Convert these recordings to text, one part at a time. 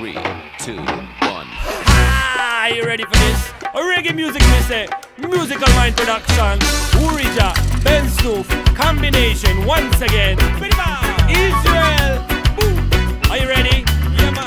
3, 2, 1. Ah, you ready for this? A reggae music, me say. Musical Mind Production. Ouriga, Ben Snoop, combination once again. Israel. Boom. Are you ready? Yeah, man.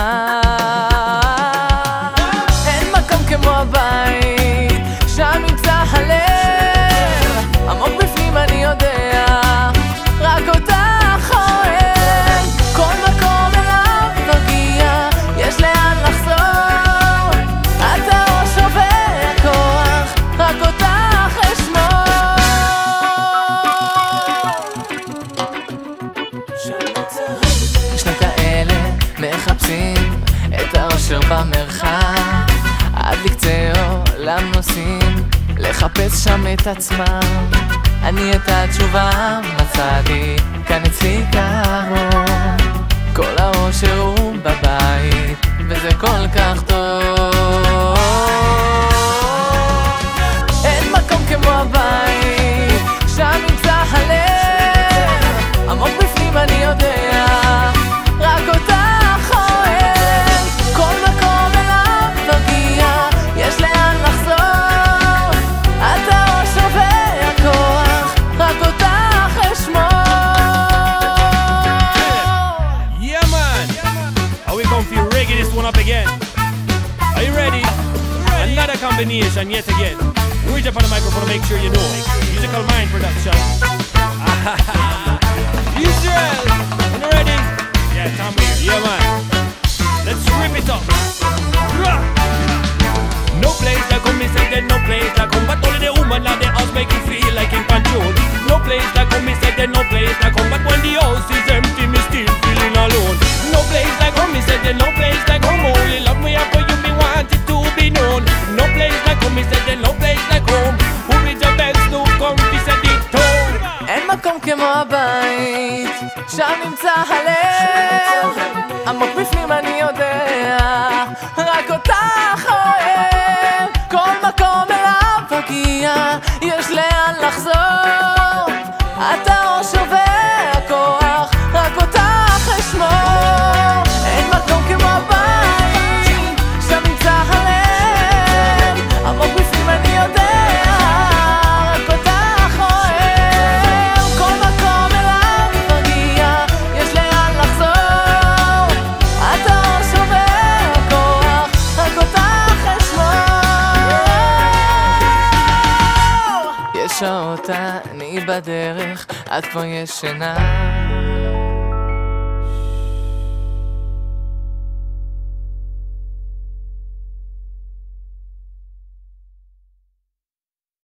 אין מקום כמו הבית, שם נמצא הלב, עמוק בפנים אני יודע רק אותך אוהב, כל מקום אליו נגיע, יש לאן לחזור, אתה לא שובר כוח, רק אותך אשמור. שנות האלה מחפשים את האושר במרחב, עד לקצה עולם נוסעים לחפש שם את עצמם. אני את התשובה מצאתי, כאן אצלי קרוב, כל האושר הוא בבית, וזה כל כך טוב. אין מקום כמו הבית, שם נמצא הלב, עמוק בפנים אני יודע, רק אותך אוהב, כל מקום אליו נגיע, יש לאן לחזור, אתה עוד שווה הכל, רק אותך אשמור. Yeah man, are we going to reggae this one up again? Are you ready? Another combination yet again. Reach up on the microphone to make sure you know it. Musical Mind Production. Israel, are you ready? Yeah, come here. Yeah man, let's rip it up. No place like home, me say there no place like home, but only the woman and the house make you feel like in control. No place like home, me say there no place like home, but when the house is empty, me still feeling alone. No place like home, me say there no place like home, only love me have for you, me want it to be known. No place like home, me say there no place like home, Ouriג'ה בן סנוף come visit the town. אין מקום כמו הבית, שם נמצא הלב, עמוק בפנים אני יודע, רק אותך אוהב, כל מקום אליו הגיע, יש לאן לחזור, אתה עוד שובר הכוח, רק אותך אשמור. אין מקום כמו הבית, שם נמצא הלב, עמוק בפנים אני יודע, רק אותך אוהב, כל מקום אליו הגיע, יש לאן לחזור, אתה עוד שובר הכוח, רק אותך אשמור. יש שעות אני בדרך, את כבר ישנה,